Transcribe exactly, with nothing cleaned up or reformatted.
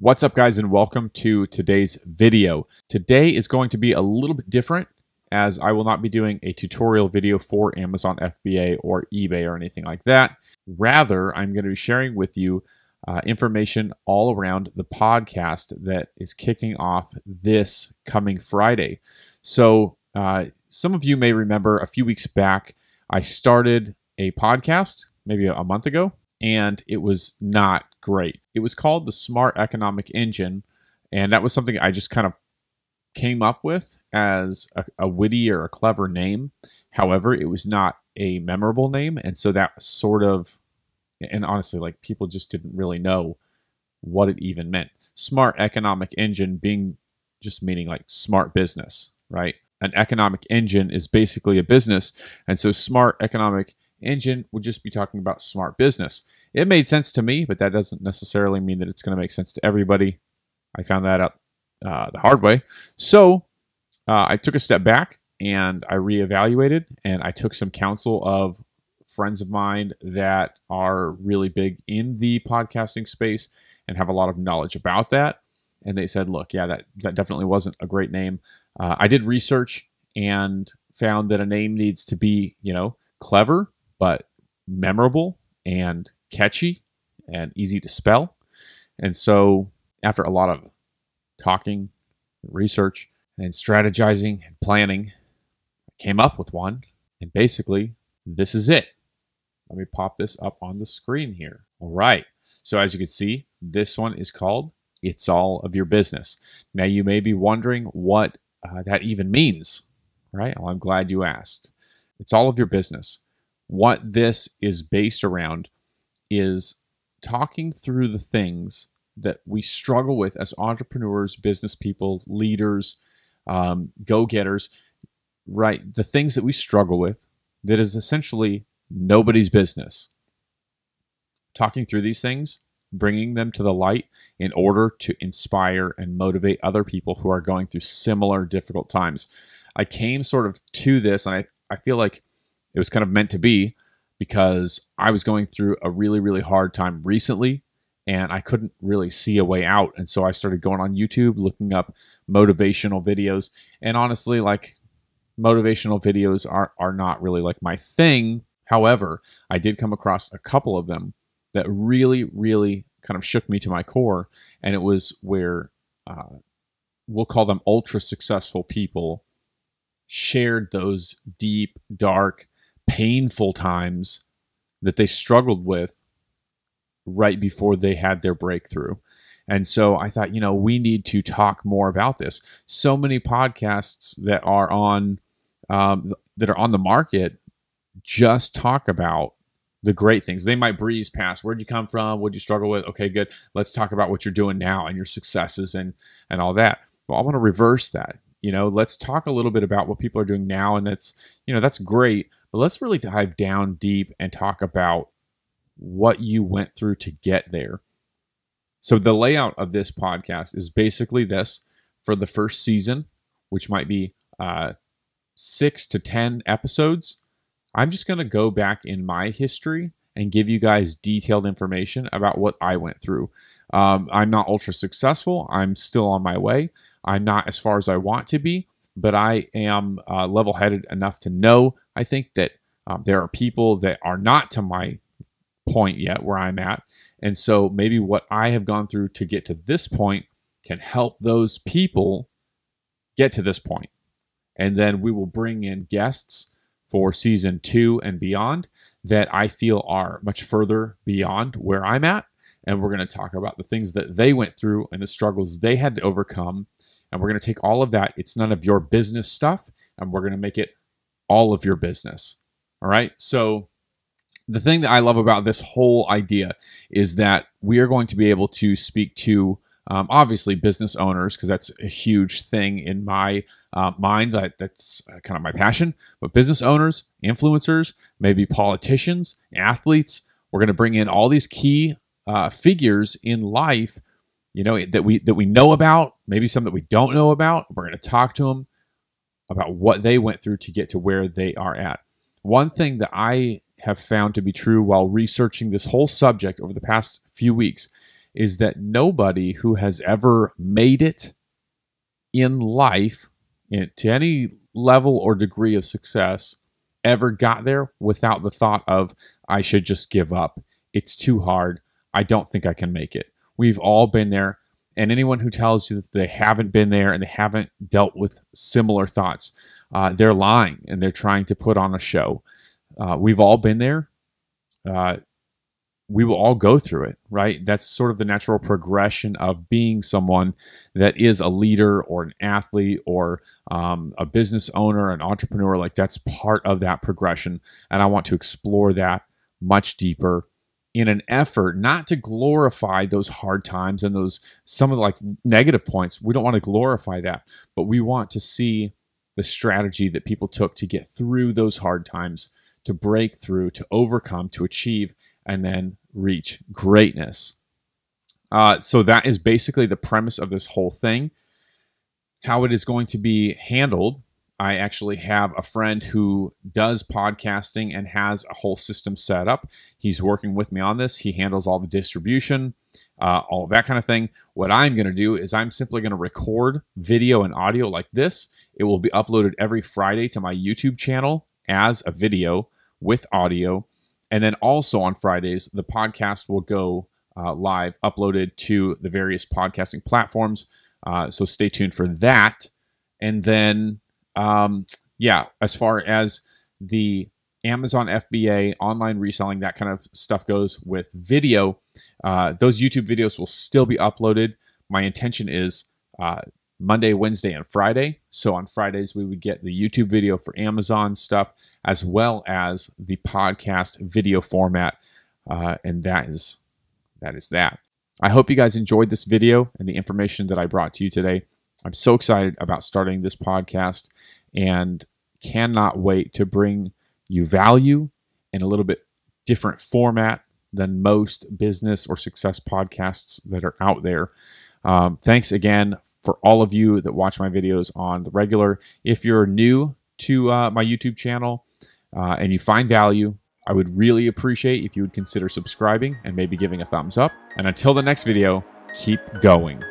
What's up, guys, and welcome to today's video. Today is going to be a little bit different, as I will not be doing a tutorial video for Amazon F B A or eBay or anything like that. Rather, I'm going to be sharing with you uh, information all around the podcast that is kicking off this coming Friday. So uh, some of you may remember a few weeks back, I started a podcast maybe a month ago, and it was not great. It was called the Smart Economic Engine, and that was something I just kind of came up with as a, a witty or a clever name. However, it was not a memorable name, and so that sort of, and honestly, like, people just didn't really know what it even meant. Smart Economic Engine being just meaning like smart business, right? An economic engine is basically a business, and so Smart Economic Engine would just be talking about smart business. It made sense to me, but that doesn't necessarily mean that it's going to make sense to everybody. I found that out uh, the hard way. So uh, I took a step back and I reevaluated, and I took some counsel of friends of mine that are really big in the podcasting space and have a lot of knowledge about that. And they said, look, yeah, that, that definitely wasn't a great name. Uh, I did research and found that a name needs to be, you know, clever, but memorable and catchy and easy to spell. And so after a lot of talking, research, and strategizing and planning, I came up with one. And basically, this is it. Let me pop this up on the screen here. All right. So as you can see, this one is called It's All of Your Business. Now, you may be wondering what uh, that even means, right? Well, I'm glad you asked. It's all of your business. What this is based around is talking through the things that we struggle with as entrepreneurs, business people, leaders, um, go-getters, right? The things that we struggle with that is essentially nobody's business. Talking through these things, bringing them to the light in order to inspire and motivate other people who are going through similar difficult times. I came sort of to this, and I, I feel like it was kind of meant to be, because I was going through a really, really hard time recently, and I couldn't really see a way out. And so I started going on YouTube, looking up motivational videos. And honestly, like, motivational videos are, are not really like my thing. However, I did come across a couple of them that really, really kind of shook me to my core. And it was where uh, we'll call them ultra successful people shared those deep, dark, painful times that they struggled with right before they had their breakthrough. And so I thought, you know, we need to talk more about this. So many podcasts that are on um, that are on the market just talk about the great things. They might breeze past, where'd you come from? What'd you struggle with? Okay, good. Let's talk about what you're doing now and your successes and and all that. Well, I want to reverse that. You know, let's talk a little bit about what people are doing now, and that's, you know, that's great, but let's really dive down deep and talk about what you went through to get there. So the layout of this podcast is basically this for the first season, which might be uh, six to ten episodes. I'm just going to go back in my history and give you guys detailed information about what I went through. Um, I'm not ultra successful. I'm still on my way. I'm not as far as I want to be, but I am uh, level-headed enough to know, I think, that um, there are people that are not to my point yet where I'm at. And so maybe what I have gone through to get to this point can help those people get to this point. And then we will bring in guests for season two and beyond that I feel are much further beyond where I'm at. And we're going to talk about the things that they went through and the struggles they had to overcome. And we're going to take all of that. It's none of your business stuff, and we're going to make it all of your business. All right. So the thing that I love about this whole idea is that we are going to be able to speak to um, obviously business owners, because that's a huge thing in my uh, mind. That, that's kind of my passion. But business owners, influencers, maybe politicians, athletes. We're going to bring in all these key Uh, figures in life, you know, that we that we know about, maybe some that we don't know about. We're going to talk to them about what they went through to get to where they are at. One thing that I have found to be true while researching this whole subject over the past few weeks is that nobody who has ever made it in life to any level or degree of success ever got there without the thought of, I should just give up. It's too hard. I don't think I can make it. We've all been there. And anyone who tells you that they haven't been there and they haven't dealt with similar thoughts, uh, they're lying and they're trying to put on a show. Uh, we've all been there. Uh, we will all go through it, right? That's sort of the natural progression of being someone that is a leader or an athlete or um, a business owner, an entrepreneur. Like, that's part of that progression. And I want to explore that much deeper in an effort not to glorify those hard times and those some of the, like, negative points. We don't want to glorify that, but we want to see the strategy that people took to get through those hard times, to break through, to overcome, to achieve, and then reach greatness. Uh, so that is basically the premise of this whole thing. How it is going to be handled, I actually have a friend who does podcasting and has a whole system set up. He's working with me on this. He handles all the distribution, uh, all of that kind of thing. What I'm going to do is I'm simply going to record video and audio like this. It will be uploaded every Friday to my YouTube channel as a video with audio. And then also on Fridays, the podcast will go uh, live, uploaded to the various podcasting platforms. Uh, so stay tuned for that. And then... Um, yeah, as far as the Amazon F B A, online reselling, that kind of stuff goes with video, uh, those YouTube videos will still be uploaded. My intention is uh, Monday, Wednesday, and Friday. So on Fridays, we would get the YouTube video for Amazon stuff as well as the podcast video format. Uh, and that is, that is that. I hope you guys enjoyed this video and the information that I brought to you today. I'm so excited about starting this podcast and cannot wait to bring you value in a little bit different format than most business or success podcasts that are out there. Um, thanks again for all of you that watch my videos on the regular. If you're new to uh, my YouTube channel uh, and you find value, I would really appreciate if you would consider subscribing and maybe giving a thumbs up. And until the next video, keep going.